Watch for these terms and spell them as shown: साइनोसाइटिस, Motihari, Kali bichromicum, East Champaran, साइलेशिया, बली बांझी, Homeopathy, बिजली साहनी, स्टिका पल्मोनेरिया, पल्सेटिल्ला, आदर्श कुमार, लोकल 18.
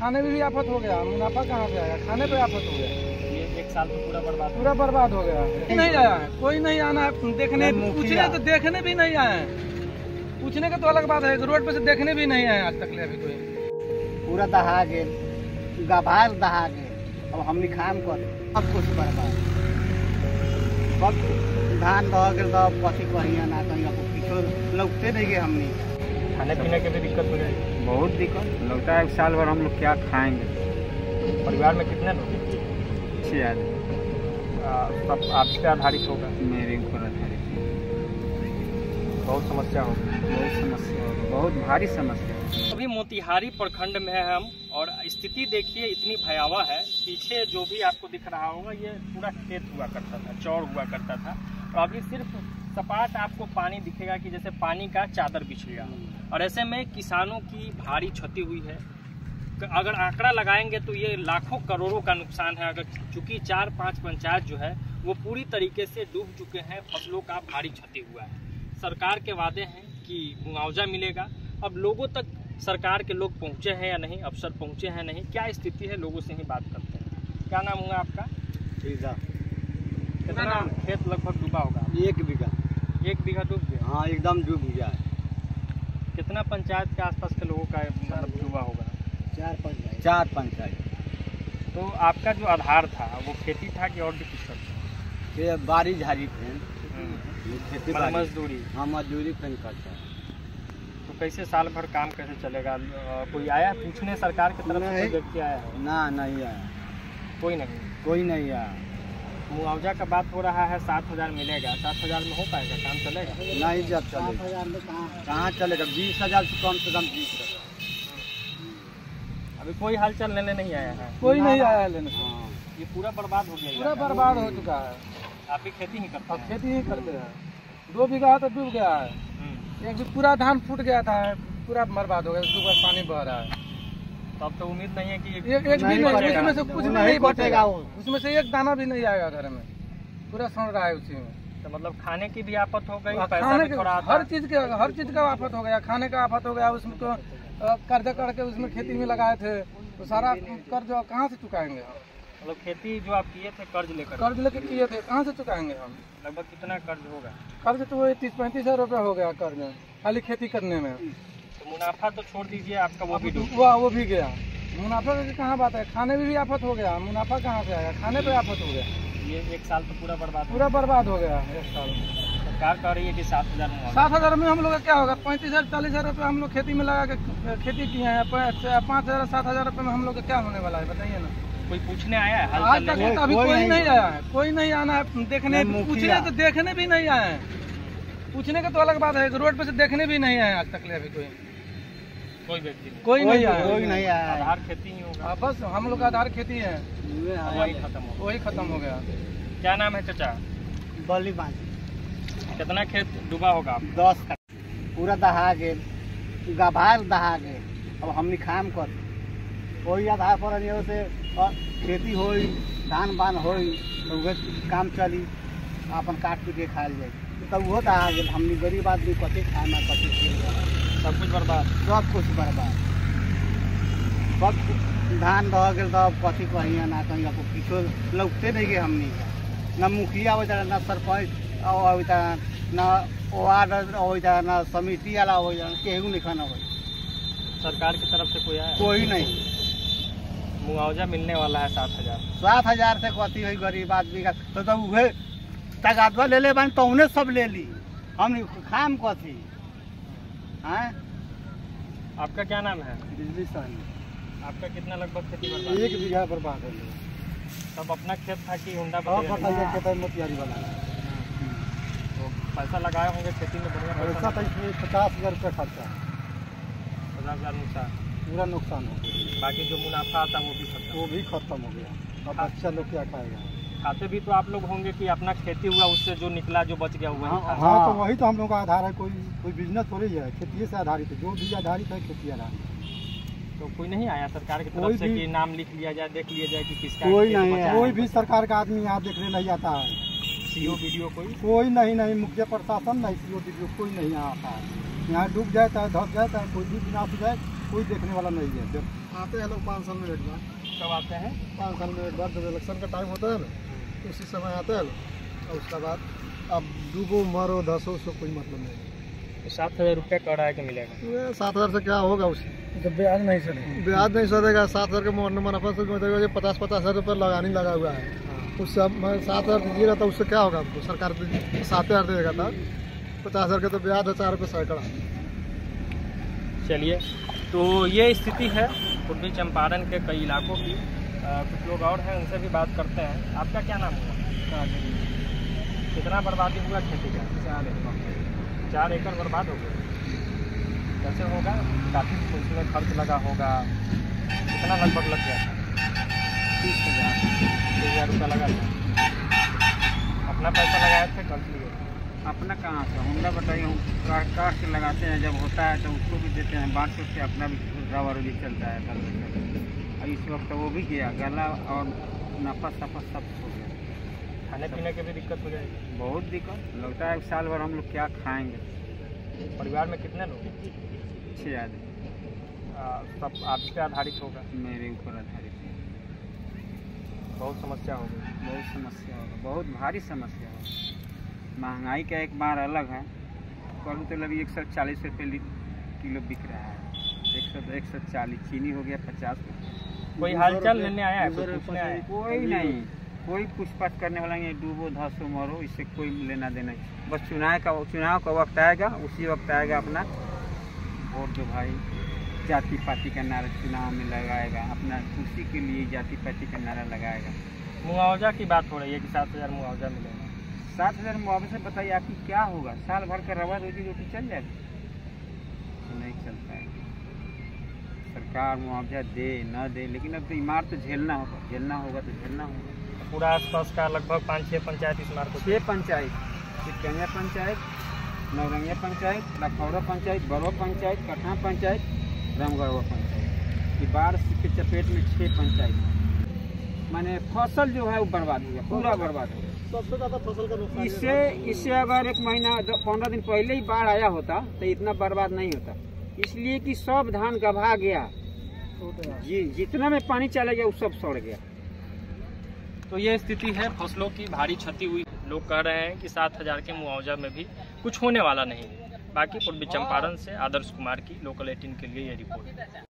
खाने में भी आफत हो गया, मुनाफा कहाँ से आया, खाने पे आफत हो गया। ये एक साल तो पूरा बर्बाद हो गया। नहीं आया है, कोई नहीं आना है देखने, पूछने तो देखने भी नहीं आए हैं, पूछने का तो अलग बात है, रोड पे से देखने भी नहीं आए आज तक ले अभी कोई। पूरा दहा गेल, गभार दहा गेल, अब हमने काम कर अब कुछ बर्बाद, अब धान दह गेल तब कथी कहिया ना कहिया, पीछे लौटते नहीं गए हमने। खाने पीने की भी दिक्कत हो जाएगी, बहुत दिक्कत लगता है। एक साल भर हम लोग क्या खाएंगे? परिवार में कितने लोग? 6 आदमी। सब आप पे आधारित होगा? मेरे ऊपर आधारित। बहुत समस्या होगी, बहुत समस्या होगी, बहुत भारी समस्या। अभी मोतिहारी प्रखंड में है हम, और स्थिति देखिए इतनी भयावह है। पीछे जो भी आपको दिख रहा होगा ये पूरा खेत हुआ करता था, चौड़ हुआ करता था, और अभी सिर्फ सपाट आपको पानी दिखेगा कि जैसे पानी का चादर बिछ गया। और ऐसे में किसानों की भारी क्षति हुई है। अगर आंकड़ा लगाएंगे तो ये लाखों करोड़ों का नुकसान है। अगर चूँकि 4-5 पंचायत जो है वो पूरी तरीके से डूब चुके हैं, फसलों का भारी क्षति हुआ है। सरकार के वादे हैं कि मुआवजा मिलेगा, अब लोगों तक सरकार के लोग पहुँचे हैं या नहीं, अफसर पहुँचे हैं नहीं, क्या स्थिति है, लोगों से ही बात करते हैं। क्या नाम होगा आपका? रीजा। कितना नाम? खेत लगभग डूबा होगा? 1 बीघा डूब गया? हाँ, एकदम डूब गया है। कितना पंचायत के आसपास के लोगों का डूबा होगा? 4 पंचायत। तो आपका जो आधार था वो खेती था कि और भी कुछ करता? बारी झाड़ी खेती, मजदूरी। हाँ, मजदूरी फिर करता है। तो कैसे साल भर काम कैसे चलेगा? कोई आया पूछने सरकार की तरफ से? व्यक्ति आया ना? नहीं आया, कोई नहीं आया। मुआवजा का बात हो रहा है, 7,000 मिलेगा, 7,000 में हो पाएगा, काम चलेगा? नहीं, जब 7,000 में कहाँ चलेगा, 20,000 से कम 20,000। अभी कोई हलचल लेने नहीं आया है, कोई नहीं आया लेने। ये पूरा बर्बाद हो गया, पूरा बर्बाद हो चुका है। आप ही खेती ही करते हैं? खेती ही करते हैं। 2 बीघा तो डूब गया है, एक पूरा धान फूट गया था, पूरा बर्बाद हो गया, उसके पानी बह रहा है। तो अब तो उम्मीद नहीं है कि एक से कुछ नहीं बचेगा, उसमें से एक दाना भी नहीं आएगा, घर में पूरा सड़ रहा है उसी में। तो मतलब खाने की भी आफत हो गई, हर चीज का आफत हो गया, खाने का आफत हो गया। उसमें तो कर्जा करके उसमें खेती में लगाए थे, तो सारा कर्ज कहाँ से चुकाएंगे हम? मतलब खेती जो आप किए थे कर्ज लेकर किए थे, कहाँ से चुकाएंगे हम? लगभग कितना कर्ज होगा? कर्ज तो वही 30-35 हजार रुपया हो गया कर्ज, खाली खेती करने में। मुनाफा तो छोड़ दीजिए, आपका वो भी गया। मुनाफा की कहाँ बात है, खाने में भी आफत हो गया, मुनाफा कहाँ से आया, खाने पे आफत हो गया। ये एक साल तो पूरा बर्बाद हो गया एक साल। सरकार कह रही है कि 7,000 में हम लोग का क्या होगा? 35,000-40,000 रुपये हम लोग खेती में लगा के खेती किए हैं, 5,000-7,000 रुपये में हम लोग का क्या होने वाला है, बताइए ना। कोई पूछने आया है? आज तक तो अभी कोई नहीं आया है, कोई नहीं आना है देखने, पूछने तो देखने भी नहीं आए हैं, पूछने का तो अलग बात है, रोड पर से देखने भी नहीं आए आज तक ले अभी कोई नहीं आया। आधार खेती ही होगा बस, हम लोग का आधार खेती है, वही खत्म हो गया। क्या नाम है चाचा? बली बांझी। कितना खेत डूबा होगा? 10। पूरा दहा गेल, गभार दहा गेल, अब हमने काम कर वही आधार पर से खेती हो, धान बान हो तो काम चली, अपन काट पीट के खायल जाए, तब वो दहा गेल। हमने गरीब आदमी कथी खाना, कथी सब कुछ बर्बाद। सब धान दह गेल तब कथी कहिया ना कहिया, किछो लौटते नहीं गए हमने। ना मुखिया हो जाए, ना सरपंच अबता, ना वार्ड अबता, ना समिति वाला हो जाए, केहू लिखा ना हो। सरकार की तरफ से कोई आया? कोई नहीं। मुआवजा मिलने वाला है 7,000। 7,000 से कथी है गरीब आदमी का, तो तब उहे तगादवा ले बन तो उन्हें सब ले ली, हम खाम कथी। हाँ? आपका क्या नाम है? बिजली साहनी। आपका कितना लगभग खेती बर्बाद? 1 बीघा बर्बाद हो गया। सब अपना खेत था कि होंडा खेत है मोतिहारी वाला? तो पैसा लगाए होंगे खेती में, बढ़िया पैसा। 50,000 रुपया खर्चा है, 50,000 नुकसान, पूरा नुकसान हो गया। बाकी जो मुनाफा आता वो भी खत्म हो गया। अब अच्छा लोग क्या खाएगा? खाते भी तो आप लोग होंगे कि अपना खेती हुआ उससे जो निकला, जो बच गया हुआ। हाँ, तो वही तो हम लोग का आधार है, कोई बिजनेस थोड़ी है, खेती से आधारित है, जो भी आधारित है खेती आधारित। तो कोई नहीं आया सरकार की तरफ से कि नाम लिख लिया जाए, देख लिया जाए कि किसका? कोई नहीं, कोई भी सरकार का आदमी यहाँ देखने नहीं आता है। सीओ वीडियो कोई नहीं, मुख्य प्रशासन नहीं, सीओ वीडियो कोई नहीं आता है। यहाँ डूब जाता है, धस जाता है, कोई भी विनाश हो जाए, कोई देखने वाला नहीं है। जब आते हैं लोग 5 साल में एक बार, कब आते हैं 5 साल में एक बार, जब इलेक्शन का टाइम होता है ना उसी समय आते हैं लोग। और उसके बाद अब डूबो मारो धसो उसको कोई मतलब नहीं है। 7,000 रुपये कड़ा है कि मिलेगा? 7,000 से क्या होगा उसे, जब ब्याज नहीं सड़ेगा, ब्याज नहीं सड़ेगा। 7,000 का मुनाफा से मतलब 50-50 हज़ार रुपये लगानी लगा हुआ है। उससे अब 7,000 दीजिएगा तो उससे क्या होगा आपको? सरकार 7,000 देगा था, 50,000 का तो ब्याज है, 4 रुपये सैकड़ा। चलिए, तो ये स्थिति है पूर्वी चंपारण के कई इलाकों की। कुछ लोग और हैं, उनसे भी बात करते हैं। आपका क्या नाम हुआ? कितना बर्बादी हुआ खेती का? 4 एकड़ बर्बाद हो गया। कैसे होगा? काफ़ी उसमें खर्च लगा होगा। कितना लगभग लग गया? 30,000 रुपया लगा था। अपना पैसा लगाया थे, खर्च लिए। अपना कहाँ से? हमने बताइए, हम काट के लगाते हैं, जब होता है तो उसको भी देते हैं, बांट करके अपना भी ड्राइवर भी चलता है। और इस वक्त वो भी गया, गला और नफा सफा सब हो गया। खाने पीने की भी दिक्कत हो जाएगी? बहुत दिक्कत। लगता है एक साल भर हम लोग क्या खाएँगे। परिवार में कितने लोग? 6 आदमी। सब आप पे आधारित होगा? मेरे ऊपर आधारित। बहुत समस्या होगी। बहुत समस्या होगा, बहुत भारी समस्या होगी। महंगाई का एक बार अलग है, कल तो लगी 140 रुपये किलो बिक रहा है। 140 चीनी हो गया 50 रुपये। कोई हालचाल लेने आया है? कोई नहीं, कोई पूछताछ करने वाला नहीं। डूबो धसो मरो, इससे कोई लेना देना नहीं। बस चुनाव का वक्त आएगा, उसी वक्त आएगा अपना वोट दो भाई। जाति पाति का नारा चुनाव में लगाएगा, अपना खुशी के लिए जाति पाति का नारा लगाएगा। मुआवजा की बात हो रही है कि 7,000 मुआवजा मिलेगा। 7,000 मुआवजे से बताइए आपकी क्या होगा? साल भर का रवा रोजी रोटी चल जाएगी? नहीं चल पाएगी। सरकार मुआवजा दे ना दे, लेकिन अब तो इमारत तो झेलना होगा। पूरा आसपास का लगभग 5-6 पंचायत इस इमारत को, 6 पंचायत, चिकनिया पंचायत, नवरंगिया पंचायत, लखौरा पंचायत, बड़ो पंचायत, कठा पंचायत, रामगढ़वा पंचायत, ये बारिश के चपेट में 6 पंचायत। माने फसल जो है वो बर्बाद हो गया, पूरा बर्बाद हो गया। सबसे ज़्यादा फसल का नुकसान इससे अगर 1 महीना 15 दिन पहले ही बाढ़ आया होता तो इतना बर्बाद नहीं होता। इसलिए कि सब धान गबा गया, जितना में पानी चला गया वो सब सड़ गया। तो ये स्थिति है, फसलों की भारी क्षति हुई। लोग कह रहे हैं कि 7,000 के मुआवजा में भी कुछ होने वाला नहीं है। बाकी पूर्वी चंपारण से आदर्श कुमार की लोकल 18 के लिए ये रिपोर्ट।